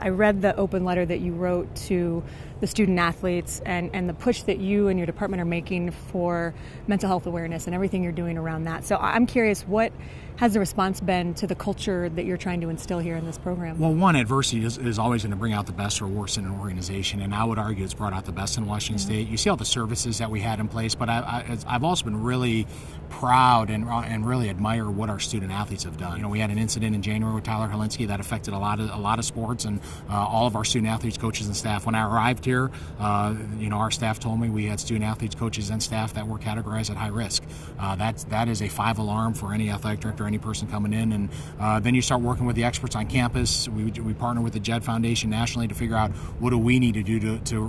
I read the open letter that you wrote to the student athletes and the push that you and your department are making for mental health awareness and everything you're doing around that. So I'm curious, what has the response been to the culture that you're trying to instill here in this program? Well, one, adversity is always going to bring out the best or worst in an organization, and I would argue it's brought out the best in Washington State. You see all the services that we had in place, but I've also been really proud and really admire what our student athletes have done. You know, we had an incident in January with Tyler Hilinski that affected a lot of sports and all of our student athletes, coaches, and staff. When I arrived here, you know, our staff told me we had student athletes, coaches, and staff that were categorized at high risk. That is a 5-alarm for any athletic director, any person coming in. And then you start working with the experts on campus. We partner with the Jed Foundation nationally to figure out what do we need to do to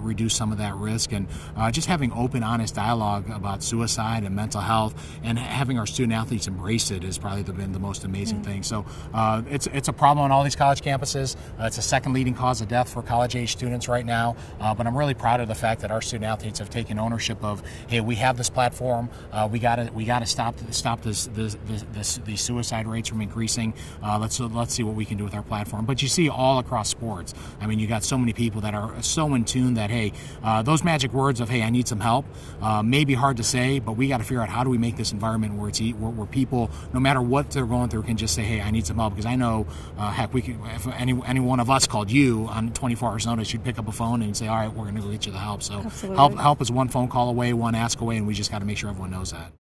reduce some of that risk. And just having open, honest dialogue about suicide and mental health, and having our student athletes embrace it has probably been the most amazing thing. So it's a problem on all these college campuses. It's the second leading cause of death for college-age students right now, but I'm really proud of the fact that our student-athletes have taken ownership of, hey, we have this platform, we gotta stop these suicide rates from increasing, let's see what we can do with our platform. But you see all across sports, I mean, you got so many people that are so in tune that, hey, those magic words of, hey, I need some help, may be hard to say, but we gotta figure out how do we make this environment where people, no matter what they're going through, can just say, hey, I need some help, because I know, heck, we can, if any one of us called you on 24 hours notice, you'd pick up a phone and say, all right, we're going to go get you the help. So help is one phone call away, one ask away, and we just got to make sure everyone knows that.